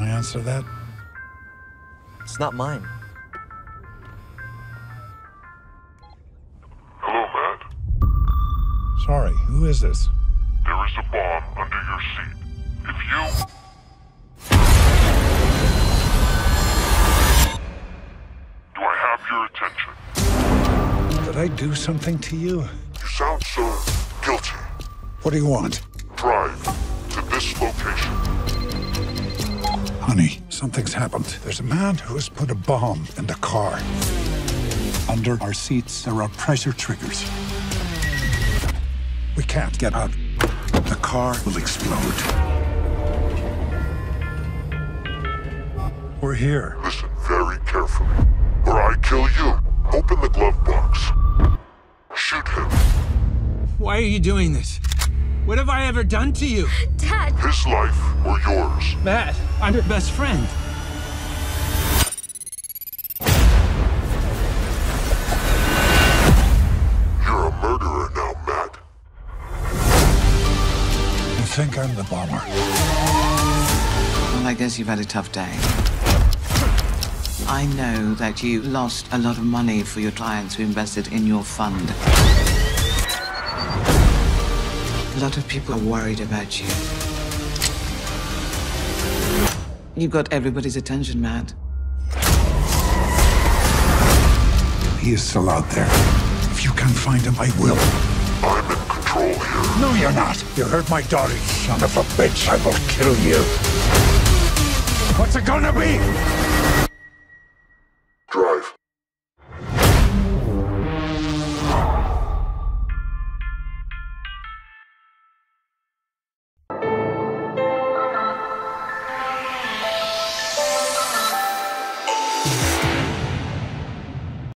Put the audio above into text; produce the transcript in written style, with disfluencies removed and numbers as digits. want to answer that? It's not mine. Hello, Matt. Sorry, who is this? There is a bomb under your seat. If you... Did I do something to you? You sound so guilty. What do you want? Drive to this location. Honey, something's happened. There's a man who has put a bomb in the car. Under our seats, there are pressure triggers. We can't get out. The car will explode. We're here. Listen very carefully, or I kill you. Open the glove box. Shoot him. Why are you doing this? What have I ever done to you? Dad! His life or yours? Matt, I'm your best friend. You're a murderer now, Matt. You think I'm the bomber? Well, I guess you've had a tough day. I know that you lost a lot of money for your clients who invested in your fund. A lot of people are worried about you. You've got everybody's attention, Matt. He is still out there. If you can find him, I will. I'm in control here. No, you're not. You hurt my daughter, son of a bitch. I will kill you. What's it gonna be?